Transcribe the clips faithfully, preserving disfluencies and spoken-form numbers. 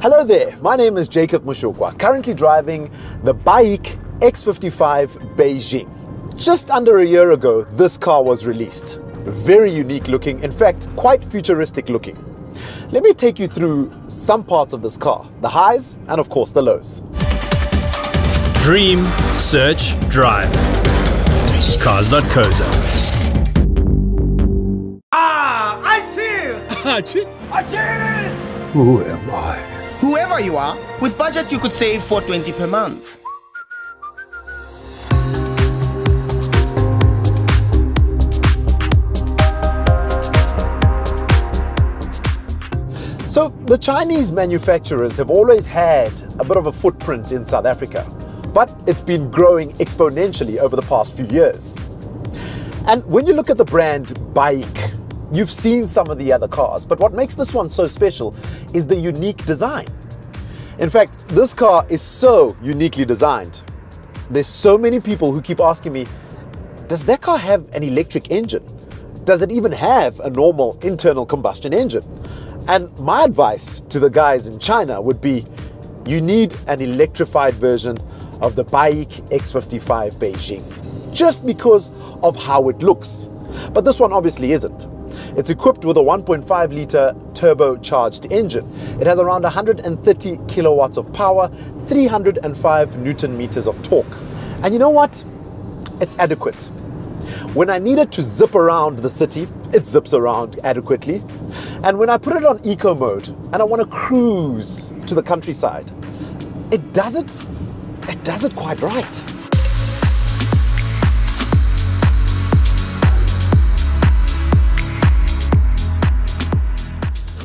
Hello there, my name is Jacob Moshokoa, currently driving the BAIC X fifty-five Beijing. Just under a year ago, this car was released. Very unique looking, in fact, quite futuristic looking. Let me take you through some parts of this car, the highs and of course the lows. Dream, search, drive. Cars dot co dot za. Ah, I cheer! I cheer! I cheer! Who am I? Whoever you are, with budget you could save four twenty per month. So the Chinese manufacturers have always had a bit of a footprint in South Africa, but it's been growing exponentially over the past few years. And when you look at the brand BAIC, you've seen some of the other cars, but what makes this one so special is the unique design. In fact, this car is so uniquely designed. There's so many people who keep asking me, does that car have an electric engine? Does it even have a normal internal combustion engine? And my advice to the guys in China would be, you need an electrified version of the BAIC X fifty-five Beijing, just because of how it looks. But this one obviously isn't. It's equipped with a one point five litre turbocharged engine. It has around one hundred thirty kilowatts of power, three hundred five newton meters of torque. And you know what? It's adequate. When I need it to zip around the city, it zips around adequately. And when I put it on eco mode and I want to cruise to the countryside, it does it, it does it quite right.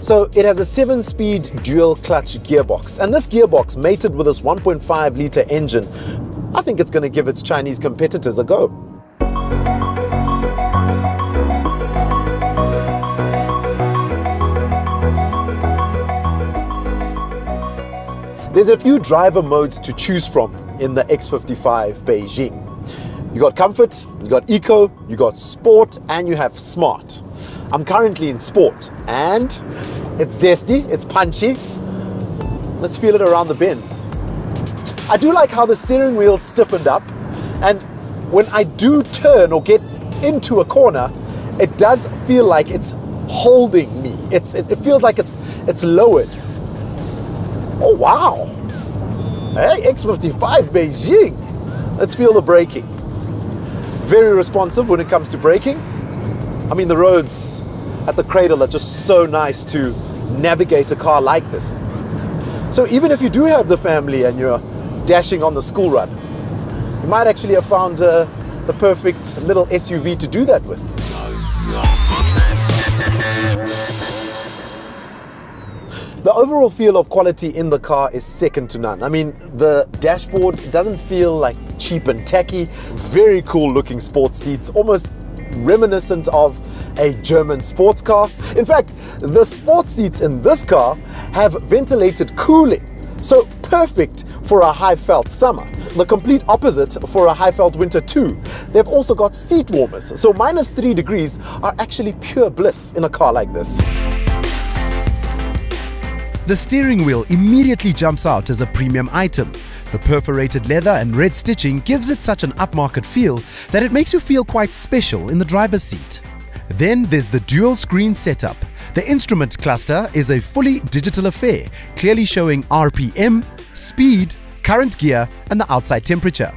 So it has a seven-speed dual-clutch gearbox, and this gearbox mated with this one point five litre engine, I think it's going to give its Chinese competitors a go. There's a few driver modes to choose from in the X fifty-five Beijing. You got comfort, you got eco, you got sport, and you have smart. I'm currently in sport, and it's zesty, it's punchy. Let's feel it around the bends. I do like how the steering wheel stiffened up, and when I do turn or get into a corner, it does feel like it's holding me. It's, it, it feels like it's, it's lowered. Oh wow, hey, X fifty-five Beijing. Let's feel the braking. Very responsive when it comes to braking. I mean, the roads at the cradle are just so nice to navigate a car like this. So even if you do have the family and you're dashing on the school run, you might actually have found uh, the perfect little S U V to do that with. The overall feel of quality in the car is second to none. I mean, the dashboard doesn't feel like cheap and tacky. Very cool looking sports seats, almost reminiscent of a German sports car. In fact, the sports seats in this car have ventilated cooling, so perfect for a high felt summer. The complete opposite for a high felt winter too. They've also got seat warmers, so minus three degrees are actually pure bliss in a car like this. The steering wheel immediately jumps out as a premium item. The perforated leather and red stitching gives it such an upmarket feel that it makes you feel quite special in the driver's seat. Then there's the dual screen setup. The instrument cluster is a fully digital affair, clearly showing R P M, speed, current gear, and the outside temperature.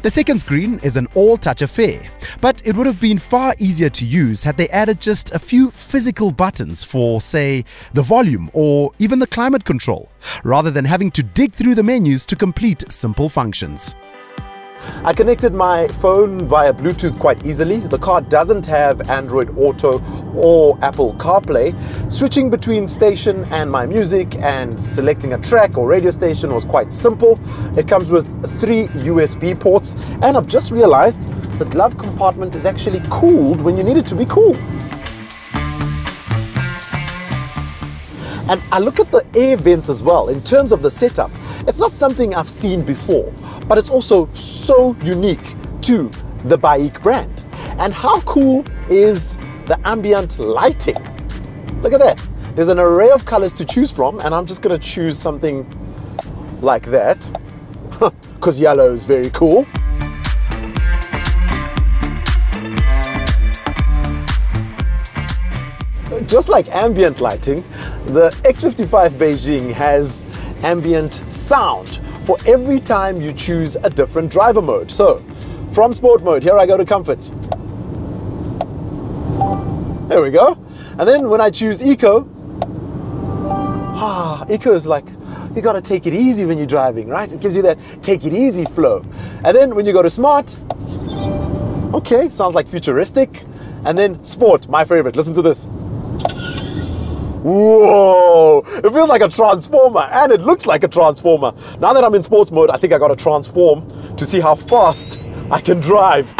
The second screen is an all-touch affair, but it would have been far easier to use had they added just a few physical buttons for, say, the volume or even the climate control, rather than having to dig through the menus to complete simple functions. I connected my phone via Bluetooth quite easily. The car doesn't have Android Auto or Apple CarPlay. Switching between station and my music and selecting a track or radio station was quite simple. It comes with three U S B ports, and I've just realized the glove compartment is actually cooled when you need it to be cool. And I look at the air vents as well. In terms of the setup, it's not something I've seen before, but it's also so unique to the BAIC brand. And how cool is the ambient lighting? Look at that. There's an array of colors to choose from, and I'm just going to choose something like that because yellow is very cool. Just like ambient lighting, the X fifty-five Beijing has ambient sound for every time you choose a different driver mode. So from sport mode, here I go to comfort. There we go. And then when I choose eco, ah, eco is like, you gotta take it easy when you're driving, right? It gives you that take it easy flow. And then when you go to smart, okay, sounds like futuristic. And then sport, my favorite, listen to this. Whoa, it feels like a transformer, and it looks like a transformer. Now that I'm in sports mode, I think I gotta transform to see how fast I can drive.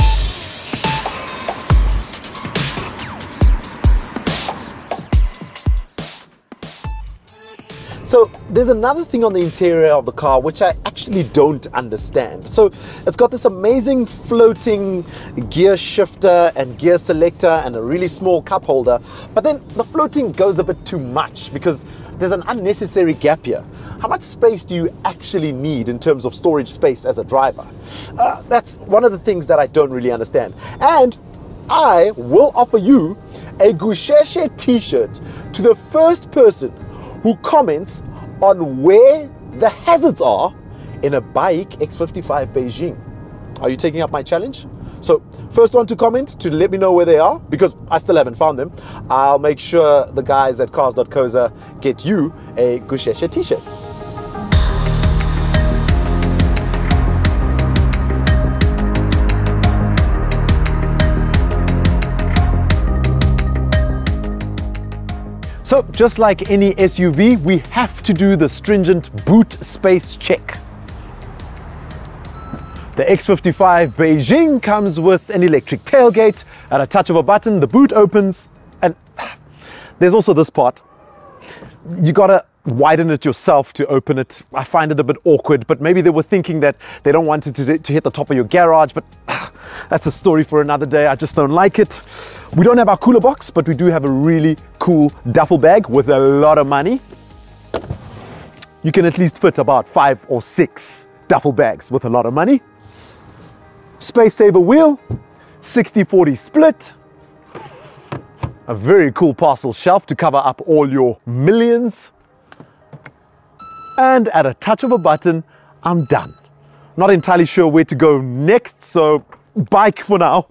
So there's another thing on the interior of the car which I actually don't understand. So it's got this amazing floating gear shifter and gear selector and a really small cup holder, but then the floating goes a bit too much because there's an unnecessary gap here. How much space do you actually need in terms of storage space as a driver? Uh, that's one of the things that I don't really understand. And I will offer you a Gusheshe t-shirt to the first person who comments on where the hazards are in a BAIC X fifty-five Beijing. Are you taking up my challenge? So first one to comment to let me know where they are, because I still haven't found them. I'll make sure the guys at cars dot co dot za get you a Gusheshe t-shirt. So just like any S U V, we have to do the stringent boot space check. The X fifty-five Beijing comes with an electric tailgate. At a touch of a button, the boot opens, and there's also this part. You gotta widen it yourself to open it. I find it a bit awkward, but maybe they were thinking that they don't want it to, to hit the top of your garage, but that's a story for another day. I just don't like it. We don't have our cooler box, but we do have a really cool duffel bag with a lot of money. You can at least fit about five or six duffel bags with a lot of money. Space saver wheel, sixty forty split, a very cool parcel shelf to cover up all your millions. And at a touch of a button, I'm done. Not entirely sure where to go next, so BAIC for now.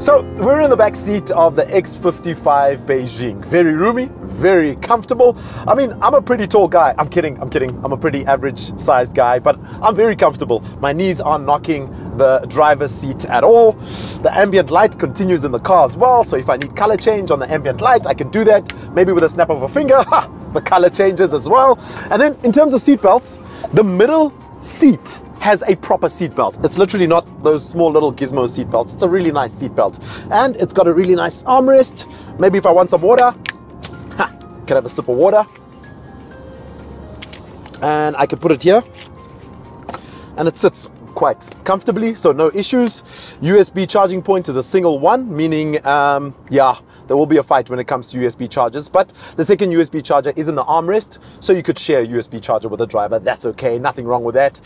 So we're in the back seat of the X fifty-five Beijing. Very roomy, very comfortable. I mean, I'm a pretty tall guy. I'm kidding, I'm kidding. I'm a pretty average sized guy, but I'm very comfortable. My knees aren't knocking the driver's seat at all. The ambient light continues in the car as well, so if I need color change on the ambient light, I can do that. Maybe with a snap of a finger, ha, the color changes as well. And then in terms of seat belts, the middle seat has a proper seat belt. It's literally not those small little gizmo seat belts. It's a really nice seat belt. And it's got a really nice armrest. Maybe if I want some water, ha, can have a sip of water. And I can put it here. And it sits quite comfortably, so no issues. U S B charging point is a single one, meaning um, yeah, there will be a fight when it comes to U S B chargers, but the second U S B charger is in the armrest, so you could share a U S B charger with a driver. That's okay, nothing wrong with that.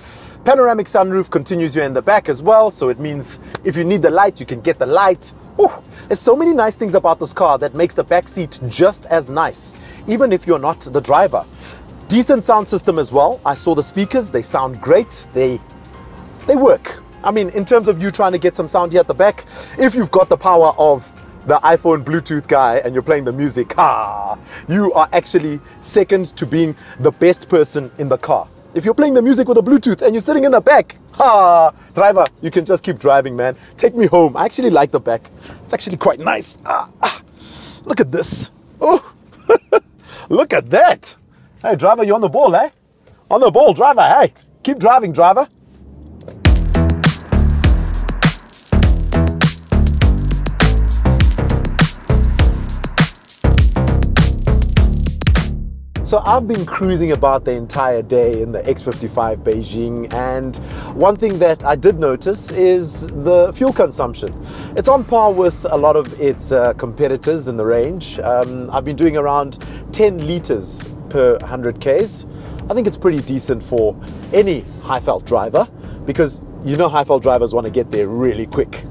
Panoramic sunroof continues here in the back as well, so it means if you need the light, you can get the light. Ooh, there's so many nice things about this car that makes the back seat just as nice, even if you're not the driver. Decent sound system as well. I saw the speakers, they sound great. They They work. I mean, in terms of you trying to get some sound here at the back, if you've got the power of the iPhone Bluetooth guy and you're playing the music, ah, you are actually second to being the best person in the car. If you're playing the music with a Bluetooth and you're sitting in the back, ah, driver, you can just keep driving, man. Take me home. I actually like the back. It's actually quite nice. Ah, ah, look at this. Oh, look at that. Hey, driver, you're on the ball, eh? On the ball, driver, hey. Keep driving, driver. So I've been cruising about the entire day in the X fifty-five Beijing, and one thing that I did notice is the fuel consumption. It's on par with a lot of its uh, competitors in the range. Um, I've been doing around ten liters per one hundred Ks. I think it's pretty decent for any Highveld driver, because you know Highveld drivers want to get there really quick.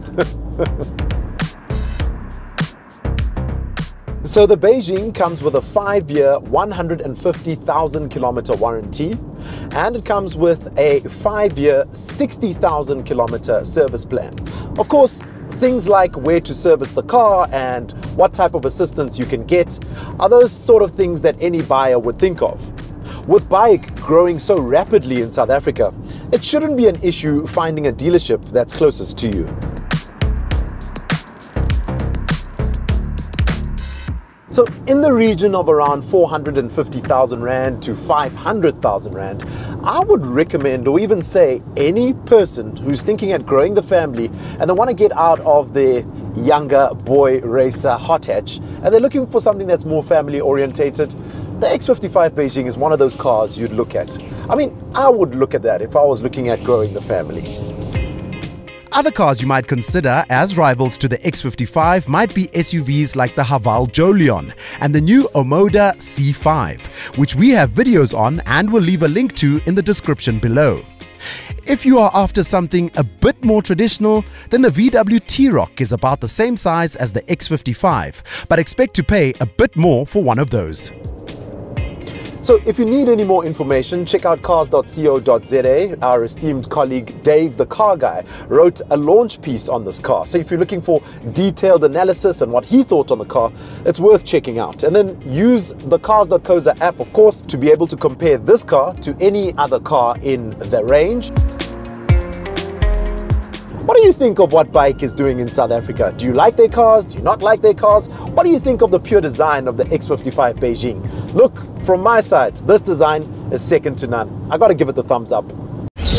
So the Beijing comes with a five-year, one hundred fifty thousand kilometer warranty, and it comes with a five-year, sixty thousand kilometer service plan. Of course, things like where to service the car and what type of assistance you can get are those sort of things that any buyer would think of. With BAIC growing so rapidly in South Africa, it shouldn't be an issue finding a dealership that's closest to you. So in the region of around four hundred fifty thousand rand to five hundred thousand rand, I would recommend, or even say any person who's thinking at growing the family and they want to get out of their younger boy racer hot hatch and they're looking for something that's more family orientated, the X fifty-five Beijing is one of those cars you'd look at. I mean, I would look at that if I was looking at growing the family. Other cars you might consider as rivals to the X fifty-five might be S U Vs like the Haval Jolion and the new Omoda C five, which we have videos on and will leave a link to in the description below. If you are after something a bit more traditional, then the V W T-Roc is about the same size as the X fifty-five, but expect to pay a bit more for one of those. So if you need any more information, check out cars dot co dot za. Our esteemed colleague Dave, the car guy, wrote a launch piece on this car. So if you're looking for detailed analysis and what he thought on the car, it's worth checking out. And then use the cars dot co dot za app, of course, to be able to compare this car to any other car in the range. What do you think of what BAIC is doing in South Africa? Do you like their cars? Do you not like their cars? What do you think of the pure design of the X fifty-five Beijing? Look, from my side, this design is second to none. I gotta give it the thumbs up.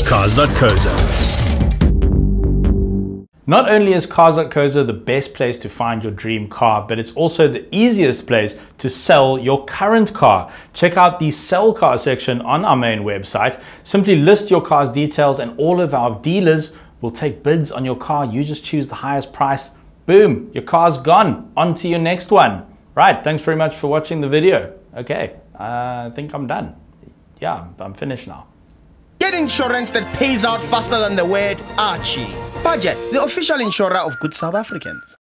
Cars dot co dot za. Not only is Cars dot co dot za the best place to find your dream car, but it's also the easiest place to sell your current car. Check out the sell car section on our main website. Simply list your car's details and all of our dealers We'll take bids on your car. You just choose the highest price. Boom, your car's gone. On to your next one. Right, thanks very much for watching the video. Okay, uh, I think I'm done. Yeah, I'm finished now. Get insurance that pays out faster than the word Archie. Budget, the official insurer of good South Africans.